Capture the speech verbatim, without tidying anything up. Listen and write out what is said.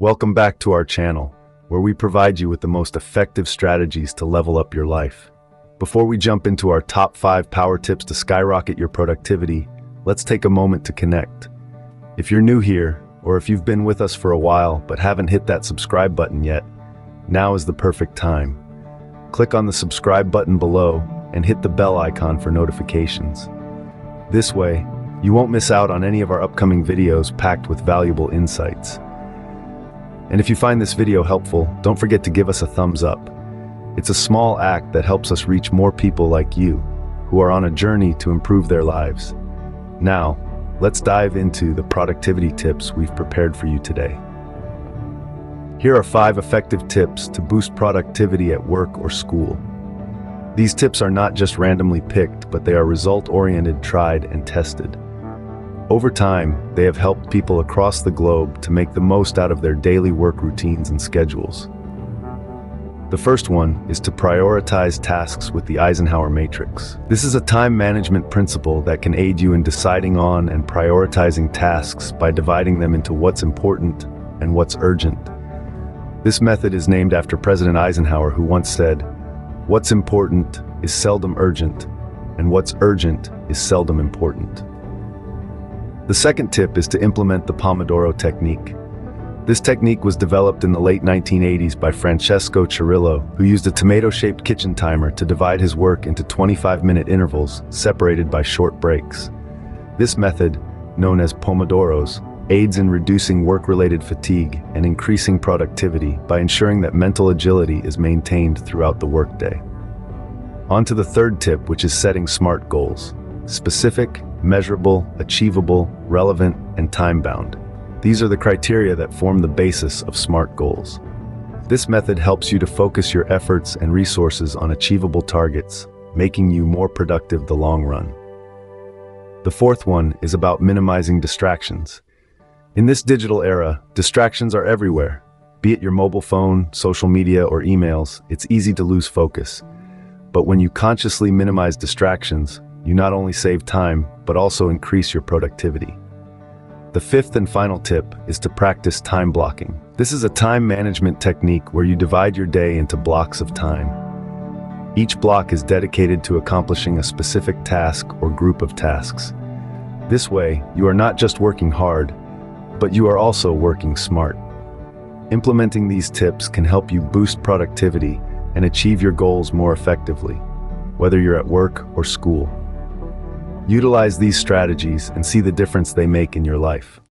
Welcome back to our channel, where we provide you with the most effective strategies to level up your life. Before we jump into our top five power tips to skyrocket your productivity, let's take a moment to connect. If you're new here, or if you've been with us for a while but haven't hit that subscribe button yet, now is the perfect time. Click on the subscribe button below and hit the bell icon for notifications. This way, you won't miss out on any of our upcoming videos packed with valuable insights. And if you find this video helpful, don't forget to give us a thumbs up. It's a small act that helps us reach more people like you, who are on a journey to improve their lives. Now, let's dive into the productivity tips we've prepared for you today. Here are five effective tips to boost productivity at work or school. These tips are not just randomly picked, but they are result-oriented, tried, and tested. Over time, they have helped people across the globe to make the most out of their daily work routines and schedules. The first one is to prioritize tasks with the Eisenhower Matrix. This is a time management principle that can aid you in deciding on and prioritizing tasks by dividing them into what's important and what's urgent. This method is named after President Eisenhower, who once said, "What's important is seldom urgent, and what's urgent is seldom important." The second tip is to implement the Pomodoro Technique. This technique was developed in the late nineteen eighties by Francesco Cirillo, who used a tomato-shaped kitchen timer to divide his work into twenty-five minute intervals separated by short breaks. This method, known as Pomodoros, aids in reducing work-related fatigue and increasing productivity by ensuring that mental agility is maintained throughout the workday. On to the third tip, which is setting SMART goals: specific, measurable, achievable, relevant, and time-bound. These are the criteria that form the basis of SMART goals. This method helps you to focus your efforts and resources on achievable targets, making you more productive in the long run. The fourth one is about minimizing distractions. In this digital era, distractions are everywhere. Be it your mobile phone, social media, or emails, it's easy to lose focus. But when you consciously minimize distractions, you not only save time, but also increase your productivity. The fifth and final tip is to practice time blocking. This is a time management technique where you divide your day into blocks of time. Each block is dedicated to accomplishing a specific task or group of tasks. This way, you are not just working hard, but you are also working smart. Implementing these tips can help you boost productivity and achieve your goals more effectively, whether you're at work or school. Utilize these strategies and see the difference they make in your life.